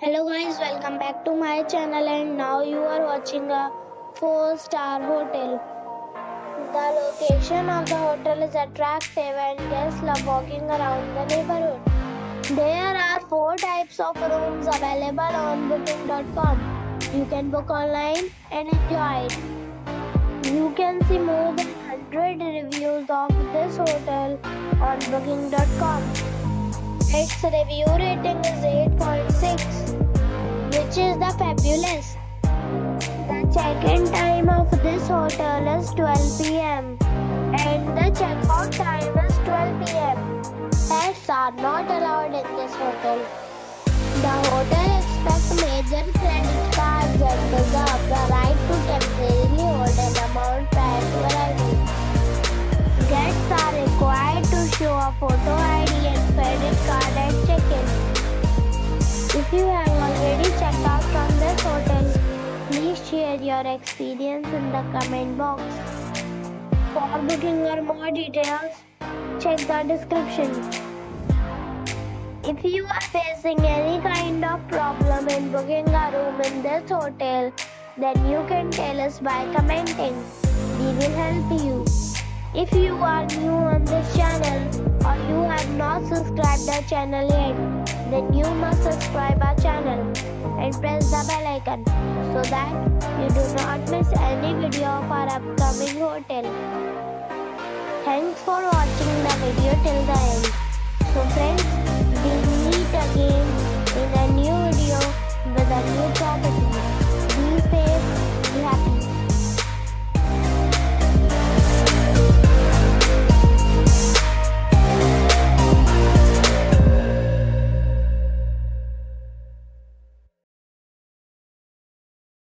Hello guys, welcome back to my channel, and now you are watching a 4-star hotel. The location of the hotel is attractive and guests love walking around the neighborhood. There are 4 types of rooms available on booking.com. You can book online and enjoy it. You can see more than 100 reviews of this hotel on booking.com. Its review rating is 8.6. which is the fabulous. The check-in time of this hotel is 12 p.m. and the check-out time is 12 p.m. Pets are not allowed in this hotel. The hotel accepts major credit cards and reserves the right to temporarily hold an amount prior to arrival. Guests are required to show a photo ID and credit card at check-in. If you have already checked out from this hotel, please share your experience in the comment box. For booking or more details, check the description. If you are facing any kind of problem in booking a room in this hotel, then you can tell us by commenting. We will help you. If you are new on this channel or you have not subscribed our channel yet, then you must subscribe our channel and press the bell icon so that you do not miss any video of our upcoming hotel. Thanks for watching the video till the end. So friends, we meet again in a new video with a new property. Be safe, be happy.